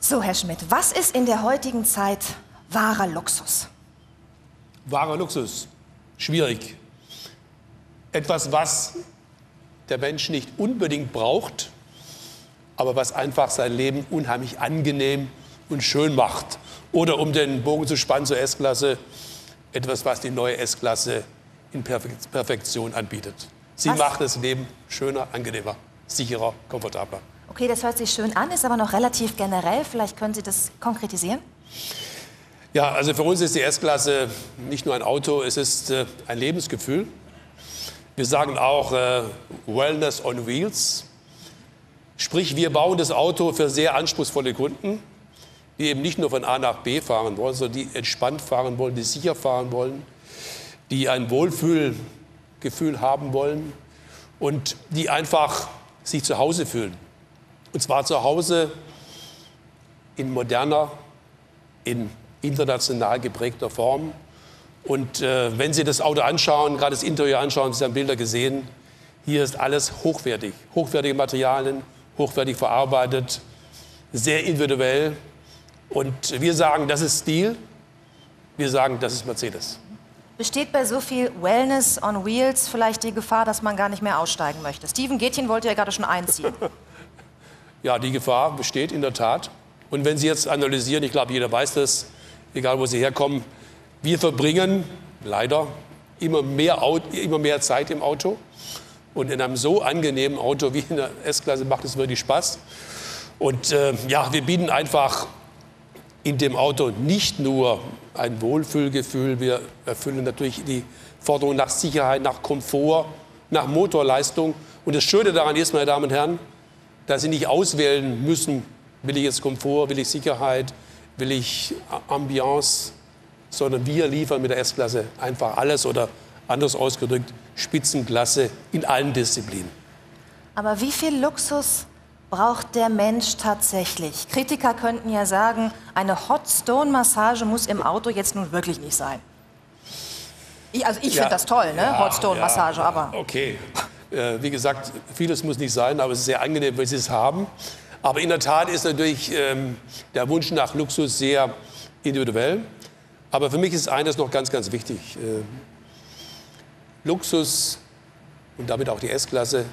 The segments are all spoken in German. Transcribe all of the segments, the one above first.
So, Herr Schmidt, was ist in der heutigen Zeit wahrer Luxus? Wahrer Luxus? Schwierig. Etwas, was der Mensch nicht unbedingt braucht, aber was einfach sein Leben unheimlich angenehm und schön macht. Oder um den Bogen zu spannen zur S-Klasse, etwas, was die neue S-Klasse in Perfektion anbietet. Sie macht das Leben schöner, angenehmer, sicherer, komfortabler. Okay, das hört sich schön an, ist aber noch relativ generell. Vielleicht können Sie das konkretisieren? Ja, also für uns ist die S-Klasse nicht nur ein Auto, es ist ein Lebensgefühl. Wir sagen auch Wellness on Wheels. Sprich, wir bauen das Auto für sehr anspruchsvolle Kunden, die eben nicht nur von A nach B fahren wollen, sondern die entspannt fahren wollen, die sicher fahren wollen, die ein Wohlfühlgefühl haben wollen und die einfach sich zu Hause fühlen. Und zwar zu Hause in moderner, in international geprägter Form. Und wenn Sie das Auto anschauen, gerade das Interieur anschauen, Sie haben Bilder gesehen, hier ist alles hochwertig. Hochwertige Materialien, hochwertig verarbeitet, sehr individuell. Und wir sagen, das ist Stil, wir sagen, das ist Mercedes. Besteht bei so viel Wellness on Wheels vielleicht die Gefahr, dass man gar nicht mehr aussteigen möchte? Steven Gätjen wollte ja gerade schon einziehen. Ja, die Gefahr besteht in der Tat. Und wenn Sie jetzt analysieren, ich glaube, jeder weiß das, egal wo Sie herkommen, wir verbringen leider immer mehr Zeit im Auto. Und in einem so angenehmen Auto wie in der S-Klasse macht es wirklich Spaß. Und ja, wir bieten einfach in dem Auto nicht nur ein Wohlfühlgefühl, wir erfüllen natürlich die Forderung nach Sicherheit, nach Komfort, nach Motorleistung. Und das Schöne daran ist, meine Damen und Herren, dass Sie nicht auswählen müssen, will ich jetzt Komfort, will ich Sicherheit, will ich Ambiance, sondern wir liefern mit der S-Klasse einfach alles oder anders ausgedrückt Spitzenklasse in allen Disziplinen. Aber wie viel Luxus braucht der Mensch tatsächlich? Kritiker könnten ja sagen, eine Hot-Stone-Massage muss im Auto jetzt nun wirklich nicht sein. Ich finde das toll, ne? Hot-Stone-Massage, ja, aber... Okay. Wie gesagt, vieles muss nicht sein, aber es ist sehr angenehm, wenn Sie es haben. Aber in der Tat ist natürlich der Wunsch nach Luxus sehr individuell. Aber für mich ist eines noch ganz, ganz wichtig. Luxus und damit auch die S-Klasse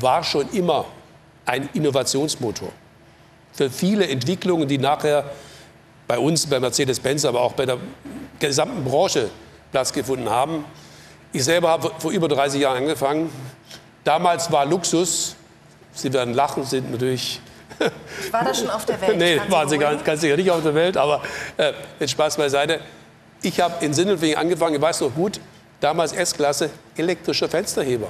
war schon immer ein Innovationsmotor. Für viele Entwicklungen, die nachher bei uns, bei Mercedes-Benz, aber auch bei der gesamten Branche Platz gefunden haben. Ich selber habe vor über 30 Jahren angefangen. Damals war Luxus, Sie werden lachen, sind natürlich... War das schon auf der Welt? Nee, waren Sie ganz sicher nicht auf der Welt, aber mit Spaß beiseite. Ich habe in Sindelfingen angefangen, ich weiß noch gut, damals S-Klasse, elektrischer Fensterheber.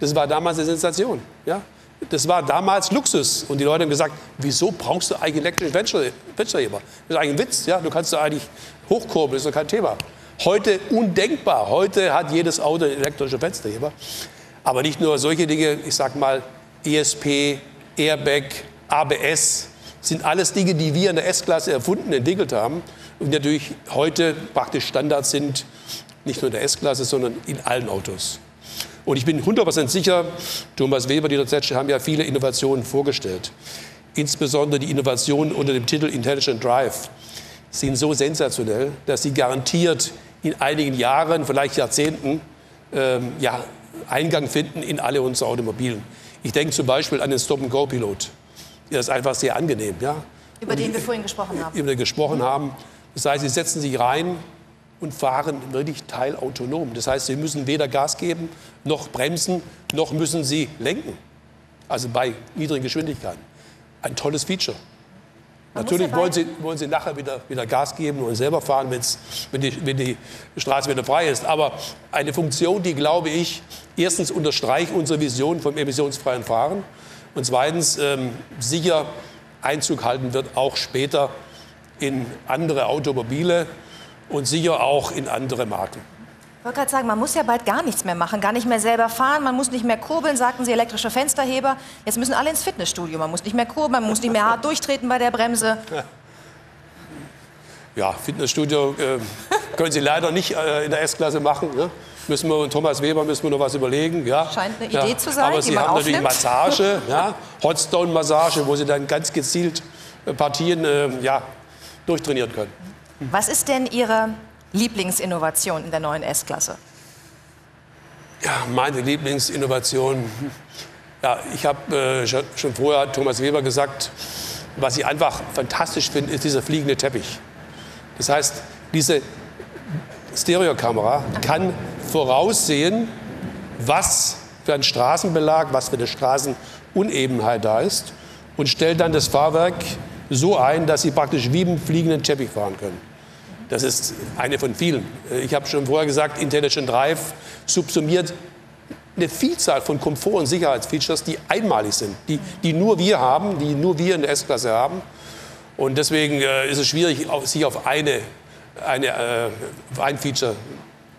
Das war damals eine Sensation. Ja? Das war damals Luxus. Und die Leute haben gesagt, wieso brauchst du eigentlich elektrischen Fensterheber? Das ist eigentlich ein Witz, ja? Du kannst da eigentlich hochkurbeln, das ist doch kein Thema. Heute undenkbar. Heute hat jedes Auto elektrische Fensterheber. Aber nicht nur solche Dinge, ich sag mal, ESP, Airbag, ABS, sind alles Dinge, die wir in der S-Klasse erfunden, entwickelt haben und natürlich heute praktisch Standard sind, nicht nur in der S-Klasse, sondern in allen Autos. Und ich bin 100% sicher, Thomas Weber, Dieter Zetsche haben ja viele Innovationen vorgestellt. Insbesondere die Innovationen unter dem Titel Intelligent Drive sind so sensationell, dass sie garantiert in einigen Jahren, vielleicht Jahrzehnten, ja, Eingang finden in alle unsere Automobilen. Ich denke zum Beispiel an den Stop-and-Go-Pilot. Der ist einfach sehr angenehm. Ja? Über den wir vorhin gesprochen haben. Über den wir gesprochen haben. Das heißt, Sie setzen sich rein und fahren wirklich teilautonom. Das heißt, Sie müssen weder Gas geben, noch bremsen, noch müssen Sie lenken. Also bei niedrigen Geschwindigkeiten. Ein tolles Feature. Natürlich wollen Sie nachher wieder Gas geben und selber fahren, wenn die Straße wieder frei ist. Aber eine Funktion, die, glaube ich, erstens unterstreicht unsere Vision vom emissionsfreien Fahren und zweitens sicher Einzug halten wird, auch später in andere Automobile und sicher auch in andere Marken. Ich wollte gerade sagen, man muss ja bald gar nichts mehr machen, gar nicht mehr selber fahren, man muss nicht mehr kurbeln, sagten Sie, elektrische Fensterheber. Jetzt müssen alle ins Fitnessstudio, man muss nicht mehr kurbeln, man muss nicht mehr hart durchtreten bei der Bremse. Ja, Fitnessstudio können Sie leider nicht in der S-Klasse machen. Ne? müssen wir, und Thomas Weber müssen wir noch was überlegen. Ja. Scheint eine Idee zu sein, aber sie haben natürlich Massage, ja, Hotstone-Massage, wo sie dann ganz gezielt Partien durchtrainieren können. Was ist denn Ihre Lieblingsinnovation in der neuen S-Klasse? Ja, meine Lieblingsinnovation, ja, ich habe schon vorher hat Thomas Weber gesagt, was ich einfach fantastisch finde, ist dieser fliegende Teppich. Das heißt, diese Stereokamera kann voraussehen, was für ein Straßenbelag, was für eine Straßenunebenheit da ist, und stellt dann das Fahrwerk so ein, dass Sie praktisch wie im fliegenden Teppich fahren können. Das ist eine von vielen. Ich habe schon vorher gesagt, Intelligent Drive subsumiert eine Vielzahl von Komfort- und Sicherheitsfeatures, die einmalig sind, die nur wir haben, die nur wir in der S-Klasse haben. Und deswegen ist es schwierig, sich auf ein Feature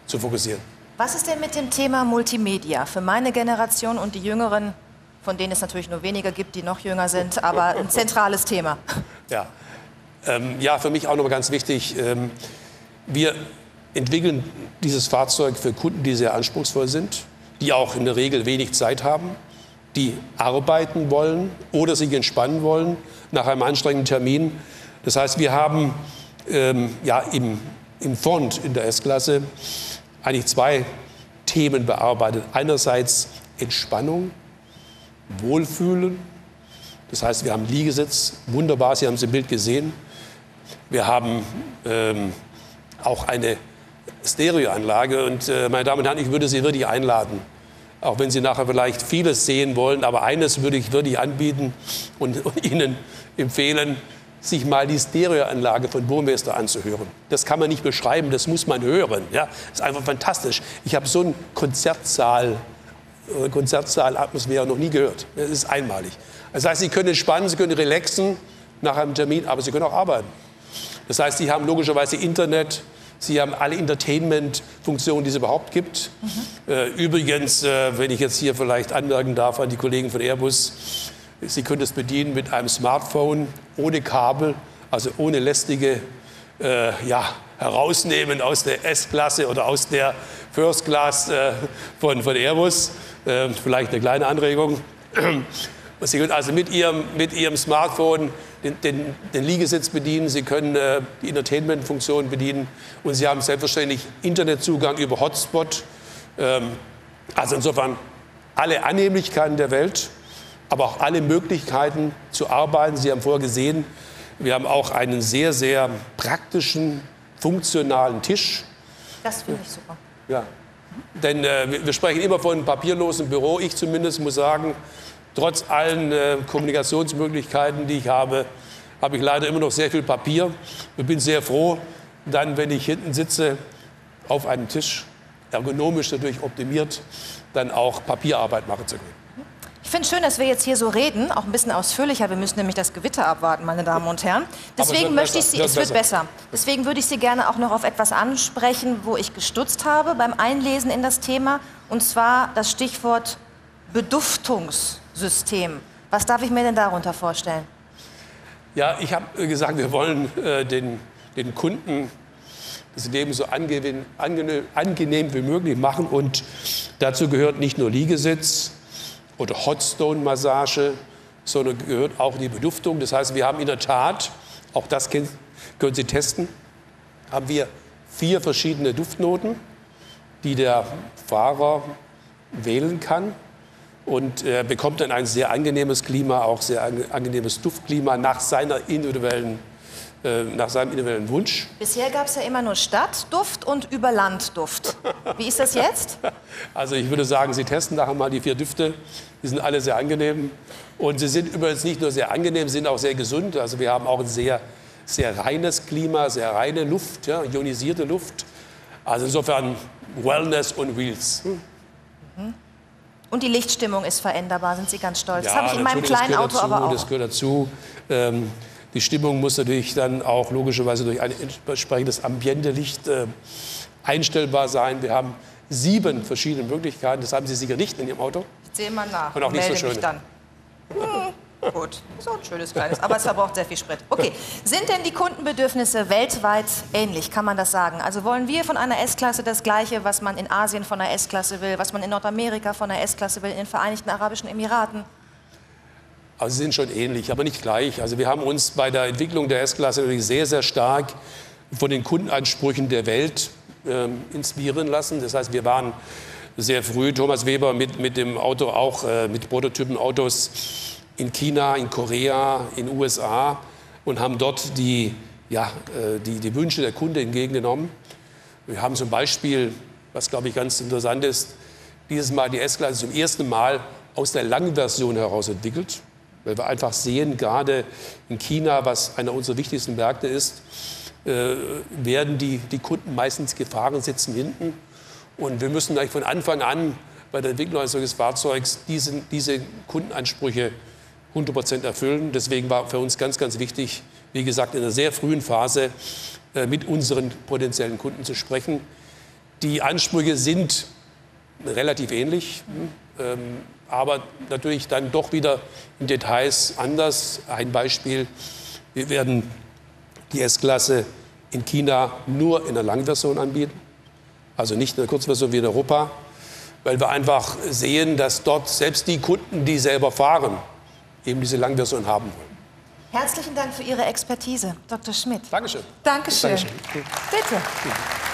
zu fokussieren. Was ist denn mit dem Thema Multimedia? Für meine Generation und die Jüngeren, von denen es natürlich nur wenige gibt, die noch jünger sind, aber ein zentrales Thema. Ja, für mich auch noch mal ganz wichtig. Wir entwickeln dieses Fahrzeug für Kunden, die sehr anspruchsvoll sind, die auch in der Regel wenig Zeit haben, die arbeiten wollen oder sich entspannen wollen nach einem anstrengenden Termin. Das heißt, wir haben im Front in der S-Klasse eigentlich zwei Themen bearbeitet. Einerseits Entspannung, Wohlfühlen. Das heißt, wir haben Liegesitz, wunderbar, Sie haben es im Bild gesehen. Wir haben auch eine Stereoanlage. Und meine Damen und Herren, ich würde Sie wirklich einladen, auch wenn Sie nachher vielleicht vieles sehen wollen, aber eines würde ich wirklich anbieten und Ihnen empfehlen, sich mal die Stereoanlage von Burmester anzuhören. Das kann man nicht beschreiben, das muss man hören. Ja? Das ist einfach fantastisch. Ich habe so einen Konzertsaal-Atmosphäre noch nie gehört. Das ist einmalig. Das heißt, Sie können entspannen, Sie können relaxen nach einem Termin, aber Sie können auch arbeiten. Das heißt, Sie haben logischerweise Internet, Sie haben alle Entertainment-Funktionen, die es überhaupt gibt. Mhm. Übrigens, wenn ich jetzt hier vielleicht anmerken darf an die Kollegen von Airbus, Sie können das bedienen mit einem Smartphone, ohne Kabel, also ohne lästige Herausnehmen aus der S-Klasse oder aus der First-Class von Airbus. Vielleicht eine kleine Anregung. Sie können also mit Ihrem Smartphone den Liegesitz bedienen, Sie können die Entertainment-Funktion bedienen und Sie haben selbstverständlich Internetzugang über Hotspot. Also insofern alle Annehmlichkeiten der Welt, aber auch alle Möglichkeiten zu arbeiten. Sie haben vorher gesehen, wir haben auch einen sehr, sehr praktischen, funktionalen Tisch. Das finde ich super. Ja, denn wir sprechen immer von einem papierlosen Büro. Ich zumindest muss sagen, trotz allen Kommunikationsmöglichkeiten, die ich habe, habe ich leider immer noch sehr viel Papier. Ich bin sehr froh, dann, wenn ich hinten sitze, auf einem Tisch, ergonomisch natürlich optimiert, dann auch Papierarbeit machen zu können. Ich finde es schön, dass wir jetzt hier so reden, auch ein bisschen ausführlicher. Wir müssen nämlich das Gewitter abwarten, meine Damen und Herren. Deswegen möchte ich Sie, es wird besser. Deswegen würde ich Sie gerne auch noch auf etwas ansprechen, wo ich gestutzt habe beim Einlesen in das Thema. Und zwar das Stichwort Beduftungssystem. Was darf ich mir denn darunter vorstellen? Ja, ich habe gesagt, wir wollen den Kunden das Leben so angenehm wie möglich machen. Und dazu gehört nicht nur Liegesitz oder Hotstone-Massage, sondern gehört auch die Beduftung. Das heißt, wir haben in der Tat, auch das können Sie testen, haben wir 4 verschiedene Duftnoten, die der Fahrer wählen kann und bekommt dann ein sehr angenehmes Klima, auch sehr angenehmes Duftklima nach seiner individuellen nach seinem individuellen Wunsch. Bisher gab es ja immer nur Stadtduft und Überlandduft. Wie ist das jetzt? Also ich würde sagen, Sie testen nachher mal die 4 Düfte. Die sind alle sehr angenehm. Und sie sind übrigens nicht nur sehr angenehm, sie sind auch sehr gesund. Also wir haben auch ein sehr, sehr reines Klima, sehr reine Luft, ja, ionisierte Luft. Also insofern Wellness und Wheels. Mhm. Und die Lichtstimmung ist veränderbar, sind Sie ganz stolz. Ja, das habe ich in meinem kleinen Auto dazu, aber auch. Das gehört dazu. Die Stimmung muss natürlich dann auch logischerweise durch ein entsprechendes Ambientelicht einstellbar sein. Wir haben 7 verschiedene Möglichkeiten. Das haben Sie sicher nicht in Ihrem Auto. Ich sehe mal nach. Und auch nicht so schön. Gut, so ein schönes kleines, aber es verbraucht sehr viel Sprit. Okay, sind denn die Kundenbedürfnisse weltweit ähnlich, kann man das sagen? Also wollen wir von einer S-Klasse das Gleiche, was man in Asien von einer S-Klasse will, was man in Nordamerika von einer S-Klasse will, in den Vereinigten Arabischen Emiraten? Also sie sind schon ähnlich, aber nicht gleich. Also wir haben uns bei der Entwicklung der S-Klasse natürlich sehr, sehr stark von den Kundenansprüchen der Welt inspirieren lassen. Das heißt, wir waren sehr früh, Thomas Weber, mit dem Auto auch, mit Prototypenautos in China, in Korea, in den USA und haben dort die Wünsche der Kunden entgegengenommen. Wir haben zum Beispiel, was glaube ich ganz interessant ist, dieses Mal die S-Klasse zum ersten Mal aus der langen Version heraus entwickelt, weil wir einfach sehen, gerade in China, was einer unserer wichtigsten Märkte ist, werden die Kunden meistens gefahren, sitzen hinten. Und wir müssen eigentlich von Anfang an bei der Entwicklung eines solchen Fahrzeugs diese Kundenansprüche 100% erfüllen. Deswegen war für uns ganz, ganz wichtig, wie gesagt, in einer sehr frühen Phase mit unseren potenziellen Kunden zu sprechen. Die Ansprüche sind relativ ähnlich, aber natürlich dann doch wieder in Details anders. Ein Beispiel, wir werden die S-Klasse in China nur in der Langversion anbieten, also nicht in der Kurzversion wie in Europa, weil wir einfach sehen, dass dort selbst die Kunden, die selber fahren, eben diese Langversion haben wollen. Herzlichen Dank für Ihre Expertise, Dr. Schmidt. Dankeschön. Dankeschön. Bitte.